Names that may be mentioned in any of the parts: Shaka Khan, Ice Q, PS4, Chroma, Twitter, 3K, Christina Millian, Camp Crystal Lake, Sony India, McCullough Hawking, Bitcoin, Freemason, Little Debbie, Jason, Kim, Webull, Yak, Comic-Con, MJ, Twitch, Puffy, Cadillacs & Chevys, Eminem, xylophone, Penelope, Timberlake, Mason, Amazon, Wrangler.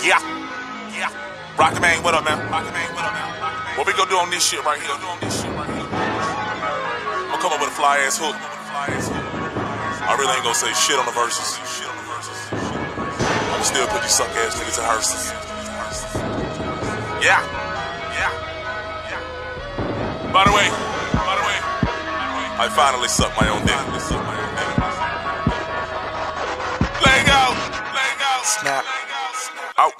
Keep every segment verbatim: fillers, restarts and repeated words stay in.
Yeah, yeah. Rock the man, what up, man? Rock the man, what up, man? What we gonna do on this shit right here? I'm gonna come up with a fly ass hook. I really ain't gonna say shit on the verses. I'ma still put these suck ass niggas in hearses. Yeah, yeah, yeah. By the way, by the way, I finally sucked my own dick. Snap. Out.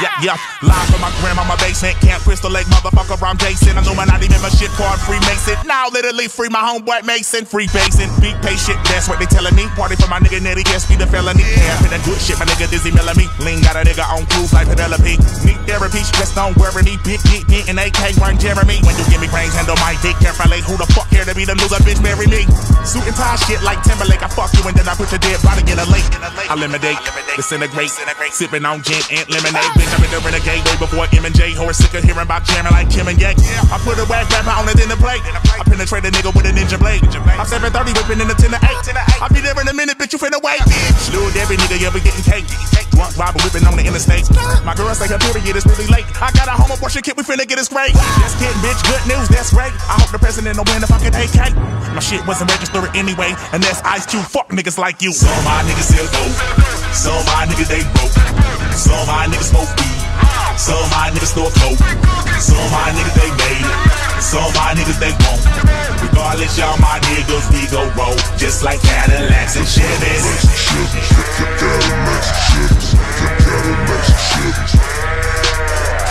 Yeah, yeah. Live from my grandma, my basement, Camp Crystal Lake, motherfucker, I'm Jason. I know I'm not even my shit card, Freemason. Now literally free my homeboy Mason, free Basin. Be patient, that's what they telling me. Party for my nigga, nitty, yes, be the felony. Yeah, I'm that good shit, my nigga, dizzy melon me. Lean, got a nigga on cruise like Penelope. Need therapy, stress, don't worry me. Big, geek, me, and A K, run Jeremy. When you give me brains, handle my dick carefully. Who the fuck here to be the loser, bitch, marry me? Suit and tie shit like Timberlake. I fuck you and then I put your dead body in a lake. I eliminate, disintegrate, sipping on gin and lemonade. Bitch, I've been the renegade way before M J. Who are sick of hearing about jamming like Kim and Yak. I put a whack rapper on it in the plate. I penetrate a nigga with a ninja blade. I'm seven thirty whipping in the ten to eight. I'll be there in a minute, bitch, you finna wait. Little Debbie nigga, you be getting cake. Drunk robber whipping on the interstate. My girl say her period is really late. I got a home abortion kit, we finna get it straight. That's kid, bitch, good news, that's great. I hope the president don't win if I can A K. My shit wasn't registered anyway, and that's Ice Q, fuck niggas like you. Some of my niggas still dope. Some of my niggas they broke. Some of my niggas smoke weed. Some of my niggas store coke. Some of my niggas they made it. Some of my niggas they won't. Regardless, y'all my niggas, we go roll. Just like Cadillacs and Chevys.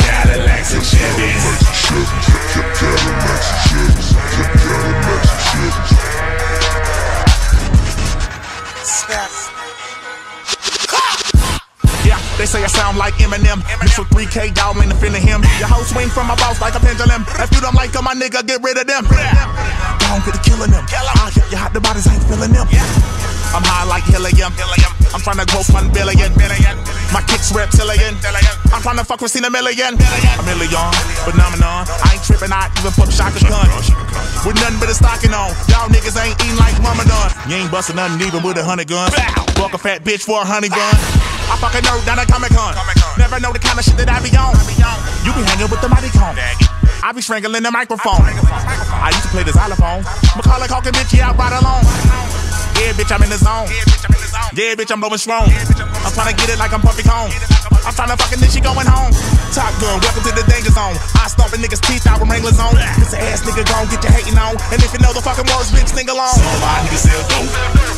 Cadillacs and Chevys. Snaps. They say I sound like Eminem. Mix with three K, y'all ain't offending him. Your hoe swing from my boss like a pendulum. If you don't like them, my nigga, get rid of them. Don't get to killing them. I'll hit you hot, the bodies ain't feeling them. I'm high like helium. I'm trying to gross one billion. My kicks reptilian. I'm trying to fuck Christina Millian. A million, phenomenon. I ain't tripping, I even fuck Shaka Khan. With nothing but a stocking on. Y'all niggas ain't eating like Ramadan. You ain't busting nothing even with a hundred guns. Fuck a fat bitch for a honey bun. I fucking nerd down at Comic-Con. Never know the kind of shit that I be on. You be hanging with the mighty comb. I be strangling the microphone. I used to play the xylophone. McCullough Hawking bitch, yeah, I ride alone. Yeah, bitch, I'm in the zone. Yeah, bitch, I'm blowing strong. I'm trying to get it like I'm Puffy Cone. I'm trying to fucking this shit going home. Top Gun, welcome to the danger zone. I stomp a niggas' teeth out with Wranglers on. This ass nigga gon' get your hating on. And if you know the fucking words, bitch, sing along. Some of my niggas sell dope.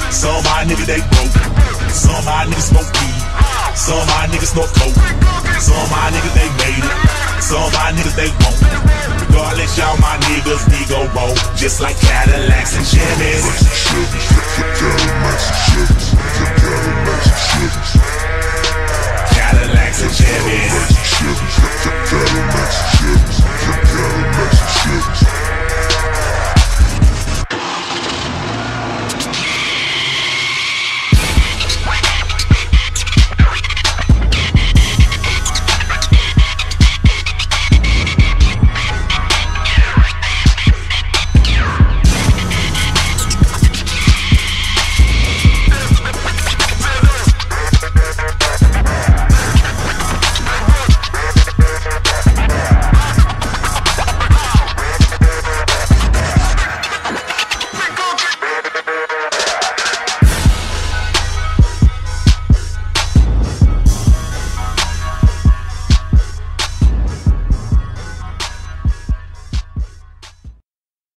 Some of my niggas they broke. Some of my niggas smoke weed. Some of my niggas smoke coke. Some of my niggas they made it. Some of my niggas they won't. Regardless, y'all my niggas, we go roll. Just like Cadillacs and Chevys.